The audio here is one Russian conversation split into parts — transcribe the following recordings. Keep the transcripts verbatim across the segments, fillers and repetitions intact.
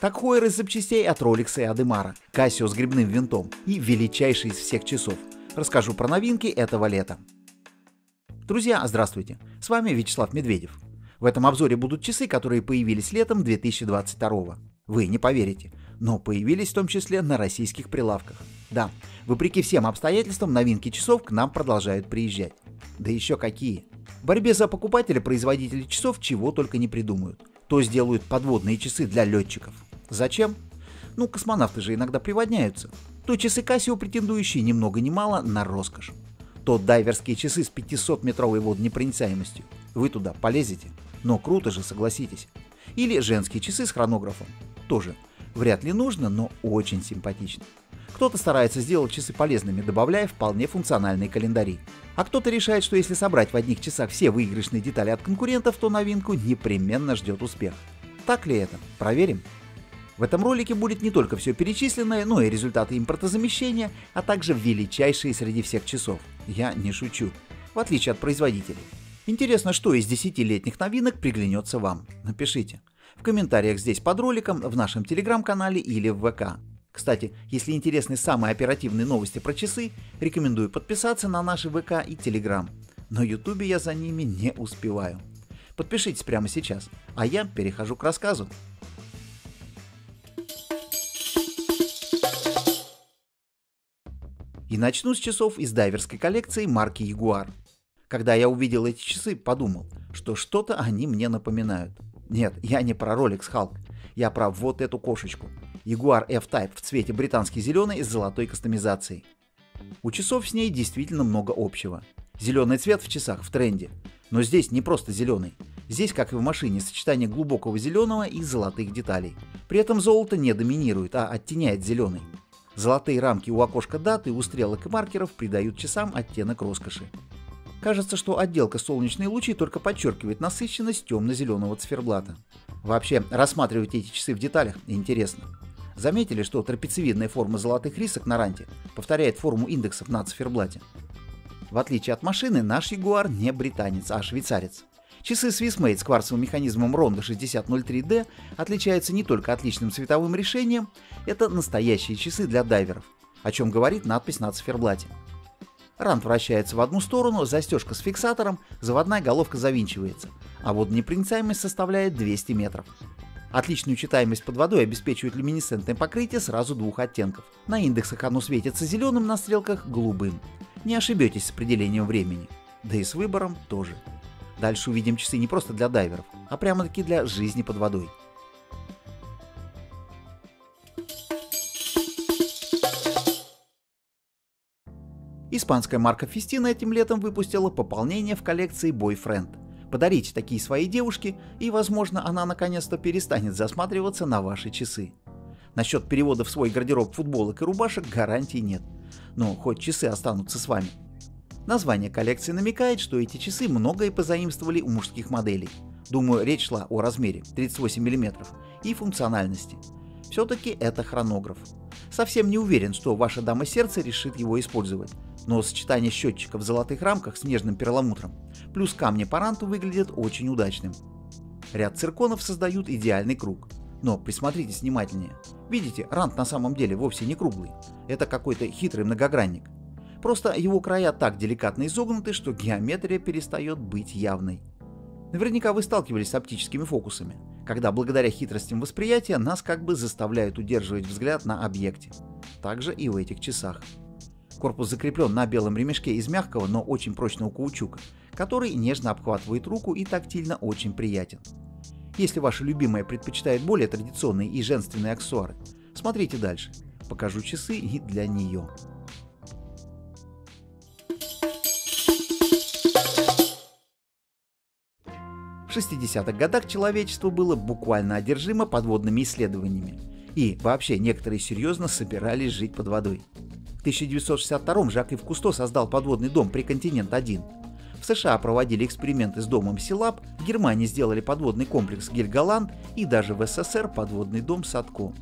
Tag Heuer из запчастей от Rolex и Audemars, Casio с гребным винтом и величайший из всех часов. Расскажу про новинки этого лета. Друзья, здравствуйте! С вами Вячеслав Медведев. В этом обзоре будут часы, которые появились летом две тысячи двадцать второго. Вы не поверите, но появились в том числе на российских прилавках. Да, вопреки всем обстоятельствам новинки часов к нам продолжают приезжать. Да еще какие! В борьбе за покупателя производители часов чего только не придумают. То сделают подводные часы для летчиков. Зачем? Ну, космонавты же иногда приводняются. То часы Casio, претендующие ни много ни мало на роскошь. То дайверские часы с пятисотметровой водонепроницаемостью. Вы туда полезете? Но круто же, согласитесь. Или женские часы с хронографом. Тоже вряд ли нужно, но очень симпатично. Кто-то старается сделать часы полезными, добавляя вполне функциональные календари. А кто-то решает, что если собрать в одних часах все выигрышные детали от конкурентов, то новинку непременно ждет успех. Так ли это? Проверим. В этом ролике будет не только все перечисленное, но и результаты импортозамещения, а также величайшие среди всех часов. Я не шучу. В отличие от производителей. Интересно, что из десятилетних новинок приглянется вам? Напишите в комментариях здесь под роликом, в нашем телеграм-канале или в ВК. Кстати, если интересны самые оперативные новости про часы, рекомендую подписаться на наши ВК и Телеграм. На Ютубе я за ними не успеваю. Подпишитесь прямо сейчас, а я перехожу к рассказу. И начну с часов из дайверской коллекции марки Jaguar. Когда я увидел эти часы, подумал, что что-то они мне напоминают. Нет, я не про Rolex Hulk, я про вот эту кошечку. Jaguar F-Type в цвете британский зеленый с золотой кастомизацией. У часов с ней действительно много общего. Зеленый цвет в часах в тренде. Но здесь не просто зеленый. Здесь, как и в машине, сочетание глубокого зеленого и золотых деталей. При этом золото не доминирует, а оттеняет зеленый. Золотые рамки у окошка даты, у стрелок и маркеров придают часам оттенок роскоши. Кажется, что отделка солнечные лучи только подчеркивает насыщенность темно-зеленого циферблата. Вообще, рассматривать эти часы в деталях интересно. Заметили, что трапециевидная форма золотых рисок на ранте повторяет форму индексов на циферблате? В отличие от машины, наш Jaguar не британец, а швейцарец. Часы SwissMate с кварцевым механизмом Ronda шестьдесят ноль три дэ отличаются не только отличным цветовым решением, это настоящие часы для дайверов, о чем говорит надпись на циферблате. Рант вращается в одну сторону, застежка с фиксатором, заводная головка завинчивается, а водонепроницаемость составляет двести метров. Отличную читаемость под водой обеспечивает люминесцентное покрытие сразу двух оттенков. На индексах оно светится зеленым, на стрелках – голубым. Не ошибетесь с определением времени. Да и с выбором тоже. Дальше увидим часы не просто для дайверов, а прямо-таки для жизни под водой. Испанская марка Festina этим летом выпустила пополнение в коллекции Boyfriend. Подарите такие своей девушке, и, возможно, она наконец-то перестанет засматриваться на ваши часы. Насчет перевода в свой гардероб футболок и рубашек гарантий нет. Но хоть часы останутся с вами. Название коллекции намекает, что эти часы многое позаимствовали у мужских моделей. Думаю, речь шла о размере тридцать восемь миллиметров и функциональности. Все-таки это хронограф. Совсем не уверен, что ваша дама сердца решит его использовать. Но сочетание счетчика в золотых рамках с нежным перламутром плюс камни по ранту выглядит очень удачным. Ряд цирконов создают идеальный круг. Но присмотритесь внимательнее. Видите, рант на самом деле вовсе не круглый. Это какой-то хитрый многогранник. Просто его края так деликатно изогнуты, что геометрия перестает быть явной. Наверняка вы сталкивались с оптическими фокусами, когда благодаря хитростям восприятия нас как бы заставляют удерживать взгляд на объекте. Также и в этих часах. Корпус закреплен на белом ремешке из мягкого, но очень прочного каучука, который нежно обхватывает руку и тактильно очень приятен. Если ваша любимая предпочитает более традиционные и женственные аксессуары, смотрите дальше. Покажу часы и для нее. В шестидесятых годах человечество было буквально одержимо подводными исследованиями. И вообще некоторые серьезно собирались жить под водой. В тысяча девятьсот шестьдесят втором Жак-Ив Кусто создал подводный дом Приконтинент один. В США проводили эксперименты с домом Силаб, в Германии сделали подводный комплекс Гельгаланд и даже в СССР подводный дом Садко.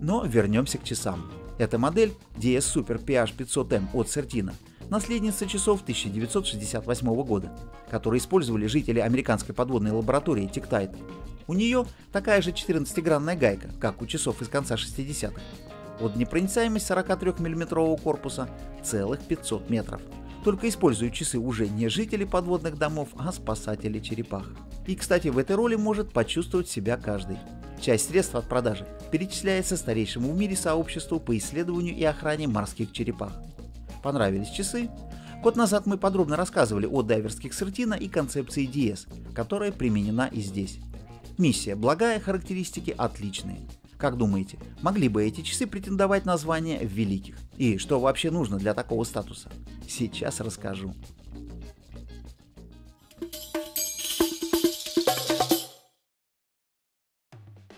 Но вернемся к часам. Эта модель ди эс Super пи эйч пятьсот эм от Certina, наследница часов тысяча девятьсот шестьдесят восьмого года, которые использовали жители американской подводной лаборатории Tektite. У нее такая же четырнадцатигранная гайка, как у часов из конца шестидесятых. Водонепроницаемость сорокатрёхмиллиметрового корпуса целых пятьсот метров. Только используют часы уже не жители подводных домов, а спасатели черепах. И, кстати, в этой роли может почувствовать себя каждый. Часть средств от продажи перечисляется старейшему в мире сообществу по исследованию и охране морских черепах. Понравились часы? Год назад мы подробно рассказывали о дайверских Certina и концепции ди эс, которая применена и здесь. Миссия благая, характеристики отличные. Как думаете, могли бы эти часы претендовать на звание великих? И что вообще нужно для такого статуса? Сейчас расскажу.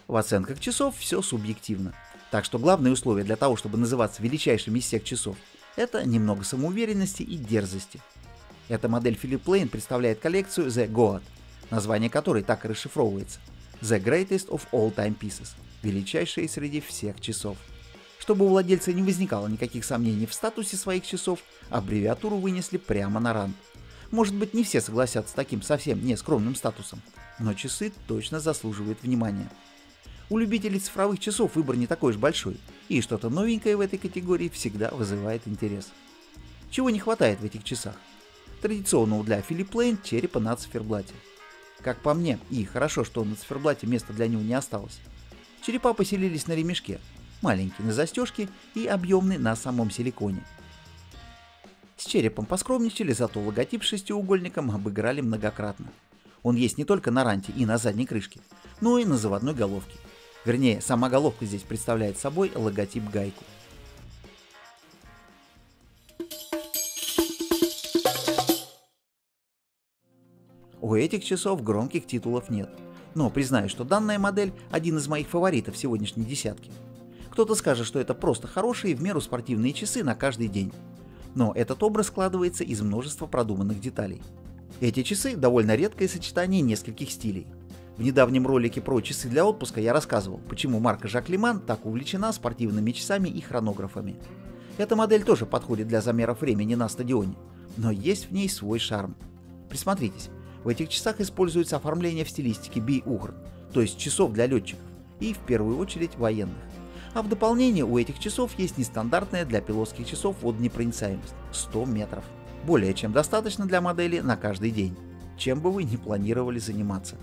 В оценках часов все субъективно. Так что главное условие для того, чтобы называться величайшим из всех часов, это немного самоуверенности и дерзости. Эта модель Philipp Plein представляет коллекцию The Goat, название которой так и расшифровывается: The Greatest of All Time Pieces, величайшие среди всех часов. Чтобы у владельца не возникало никаких сомнений в статусе своих часов, аббревиатуру вынесли прямо на ранг. Может быть, не все согласятся с таким совсем не скромным статусом, но часы точно заслуживают внимания. У любителей цифровых часов выбор не такой уж большой, и что-то новенькое в этой категории всегда вызывает интерес. Чего не хватает в этих часах? Традиционного для Philipp Plein черепа на циферблате. Как по мне, и хорошо, что на циферблате места для него не осталось. Черепа поселились на ремешке, маленький на застежке и объемный на самом силиконе. С черепом поскромничали, зато логотип шестиугольником обыграли многократно. Он есть не только на ранте и на задней крышке, но и на заводной головке. Вернее, сама головка здесь представляет собой логотип-гайку. У этих часов громких титулов нет, но признаю, что данная модель один из моих фаворитов сегодняшней десятки. Кто-то скажет, что это просто хорошие в меру спортивные часы на каждый день, но этот образ складывается из множества продуманных деталей. Эти часы довольно редкое сочетание нескольких стилей. В недавнем ролике про часы для отпуска я рассказывал, почему марка Жак Лиман так увлечена спортивными часами и хронографами. Эта модель тоже подходит для замеров времени на стадионе, но есть в ней свой шарм. Присмотритесь, в этих часах используется оформление в стилистике би-ухр, то есть часов для летчиков, и в первую очередь военных. А в дополнение у этих часов есть нестандартная для пилотских часов водонепроницаемость – сто метров. Более чем достаточно для модели на каждый день, чем бы вы ни планировали заниматься.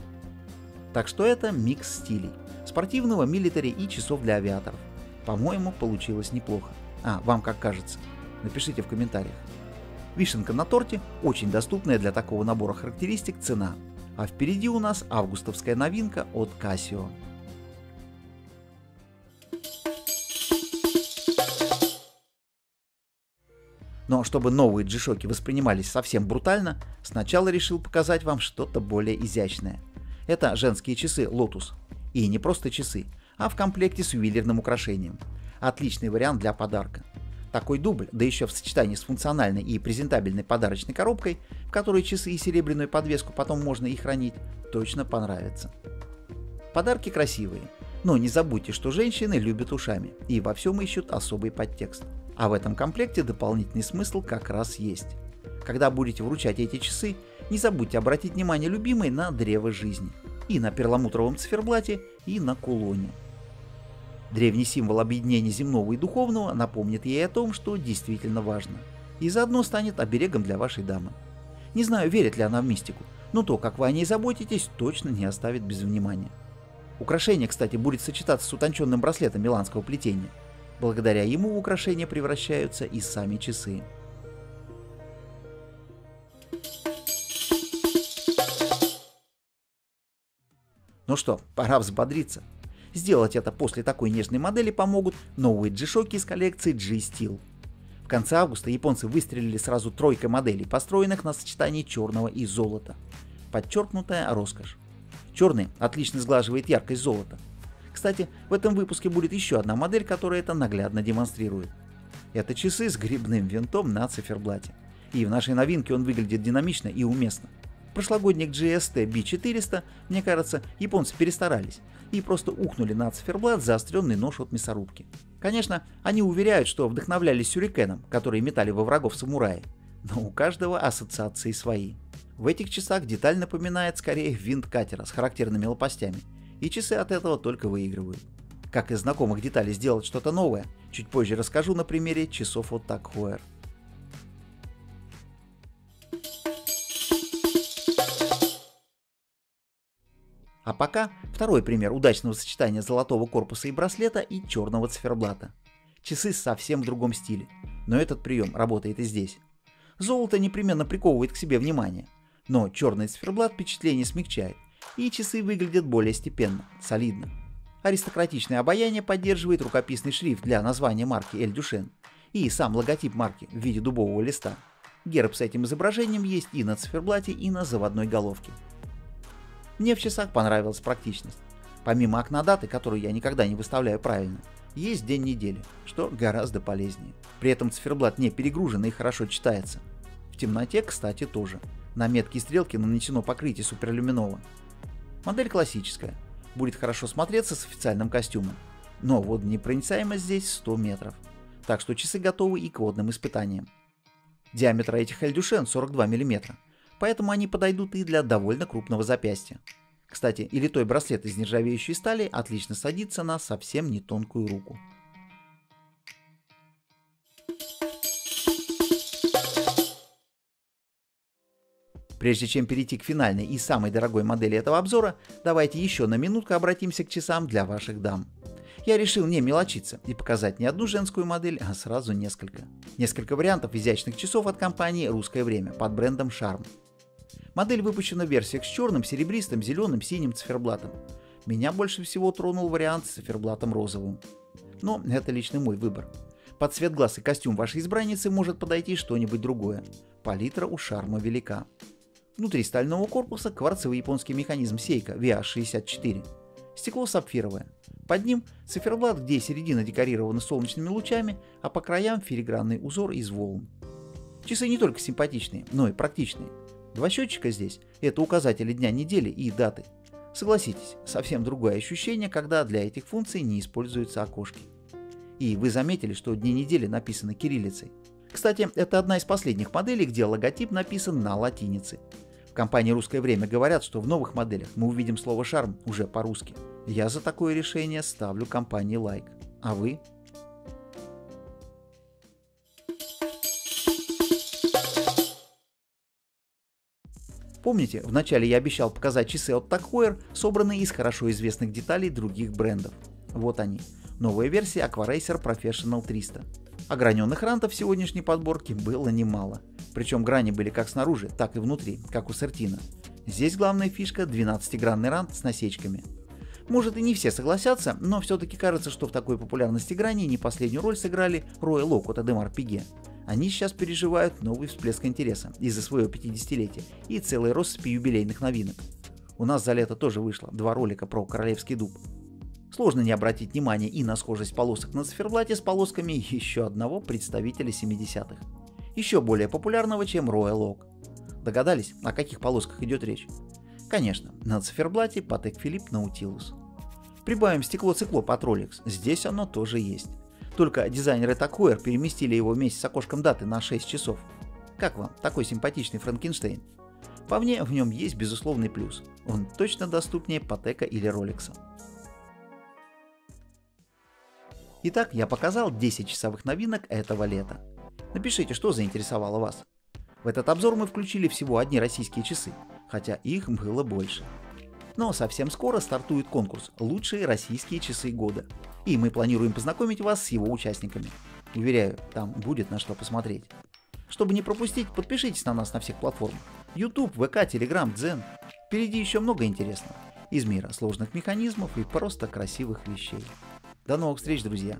Так что это микс стилей – спортивного, милитари и часов для авиаторов. По-моему, получилось неплохо. А вам как кажется? Напишите в комментариях. Вишенка на торте – очень доступная для такого набора характеристик цена. А впереди у нас августовская новинка от Casio. Но чтобы новые джи-шоки воспринимались совсем брутально, сначала решил показать вам что-то более изящное. Это женские часы Lotus. И не просто часы, а в комплекте с ювелирным украшением. Отличный вариант для подарка. Такой дубль, да еще в сочетании с функциональной и презентабельной подарочной коробкой, в которой часы и серебряную подвеску потом можно и хранить, точно понравится. Подарки красивые, но не забудьте, что женщины любят ушами и во всем ищут особый подтекст. А в этом комплекте дополнительный смысл как раз есть. Когда будете вручать эти часы, не забудьте обратить внимание любимой на древо жизни, и на перламутровом циферблате, и на кулоне. Древний символ объединения земного и духовного напомнит ей о том, что действительно важно, и заодно станет оберегом для вашей дамы. Не знаю, верит ли она в мистику, но то, как вы о ней заботитесь, точно не оставит без внимания. Украшение, кстати, будет сочетаться с утонченным браслетом миланского плетения. Благодаря ему в украшения превращаются и сами часы. Ну что, пора взбодриться. Сделать это после такой нежной модели помогут новые джи-шоки из коллекции джи-Steel. В конце августа японцы выстрелили сразу тройкой моделей, построенных на сочетании черного и золота. Подчеркнутая роскошь. Черный отлично сглаживает яркость золота. Кстати, в этом выпуске будет еще одна модель, которая это наглядно демонстрирует. Это часы с грибным винтом на циферблате. И в нашей новинке он выглядит динамично и уместно. Прошлогодник джи эс ти би четыреста, мне кажется, японцы перестарались и просто ухнули на циферблат заостренный нож от мясорубки. Конечно, они уверяют, что вдохновлялись сюрикеном, которые метали во врагов самураи, но у каждого ассоциации свои. В этих часах деталь напоминает скорее винт катера с характерными лопастями и часы от этого только выигрывают. Как из знакомых деталей сделать что-то новое, чуть позже расскажу на примере часов от Tag Heuer. А пока второй пример удачного сочетания золотого корпуса и браслета и черного циферблата. Часы совсем в другом стиле, но этот прием работает и здесь. Золото непременно приковывает к себе внимание, но черный циферблат впечатление смягчает, и часы выглядят более степенно, солидно. Аристократичное обаяние поддерживает рукописный шрифт для названия марки Эль Дюшен и сам логотип марки в виде дубового листа. Герб с этим изображением есть и на циферблате, и на заводной головке. Мне в часах понравилась практичность. Помимо окна даты, которую я никогда не выставляю правильно, есть день недели, что гораздо полезнее. При этом циферблат не перегружен и хорошо читается. В темноте, кстати, тоже. На метки и стрелки нанесено покрытие суперлюминово. Модель классическая. Будет хорошо смотреться с официальным костюмом. Но водонепроницаемость здесь сто метров. Так что часы готовы и к водным испытаниям. Диаметр этих Эль Дюшен сорок два миллиметра. Поэтому они подойдут и для довольно крупного запястья. Кстати, и литой браслет из нержавеющей стали отлично садится на совсем не тонкую руку. Прежде чем перейти к финальной и самой дорогой модели этого обзора, давайте еще на минутку обратимся к часам для ваших дам. Я решил не мелочиться и показать не одну женскую модель, а сразу несколько. Несколько вариантов изящных часов от компании «Русское время» под брендом «Шарм». Модель выпущена в версиях с черным, серебристым, зеленым, синим циферблатом. Меня больше всего тронул вариант с циферблатом розовым. Но это лично мой выбор. Под цвет глаз и костюм вашей избранницы может подойти что-нибудь другое. Палитра у Шарма велика. Внутри стального корпуса кварцевый японский механизм Seiko ви эйч шестьдесят четыре. Стекло сапфировое. Под ним циферблат, где середина декорирована солнечными лучами, а по краям филигранный узор из волн. Часы не только симпатичные, но и практичные. Два счетчика здесь – это указатели дня недели и даты. Согласитесь, совсем другое ощущение, когда для этих функций не используются окошки. И вы заметили, что дни недели написаны кириллицей. Кстати, это одна из последних моделей, где логотип написан на латинице. В компании «Русское время» говорят, что в новых моделях мы увидим слово «шарм» уже по-русски. Я за такое решение ставлю компании лайк. А вы? Помните, вначале я обещал показать часы от Tag Heuer, собранные из хорошо известных деталей других брендов. Вот они. Новая версия Aquaracer Professional триста. Ограненных рантов в сегодняшней подборке было немало. Причем грани были как снаружи, так и внутри, как у Certina. Здесь главная фишка – двенадцатигранный рант с насечками. Может, и не все согласятся, но все-таки кажется, что в такой популярности грани не последнюю роль сыграли Royal Oak от Audemars Piguet. Они сейчас переживают новый всплеск интереса из-за своего пятидесятилетия и целой россыпи юбилейных новинок. У нас за лето тоже вышло два ролика про королевский дуб. Сложно не обратить внимание и на схожесть полосок на циферблате с полосками еще одного представителя семидесятых. Еще более популярного, чем Royal Oak. Догадались, о каких полосках идет речь? Конечно, на циферблате Patek Philippe Nautilus. Прибавим стекло циклоп от Rolex, здесь оно тоже есть. Только дизайнеры Tag Heuer переместили его вместе с окошком даты на шесть часов. Как вам такой симпатичный Франкенштейн? По мне, в нем есть безусловный плюс. Он точно доступнее Патека или Ролекса. Итак, я показал десять часовых новинок этого лета. Напишите, что заинтересовало вас. В этот обзор мы включили всего одни российские часы, хотя их было больше. Но совсем скоро стартует конкурс «Лучшие российские часы года», и мы планируем познакомить вас с его участниками. Уверяю, там будет на что посмотреть. Чтобы не пропустить, подпишитесь на нас на всех платформах. YouTube, ВК, Telegram, Дзен. Впереди еще много интересного из мира сложных механизмов и просто красивых вещей. До новых встреч, друзья!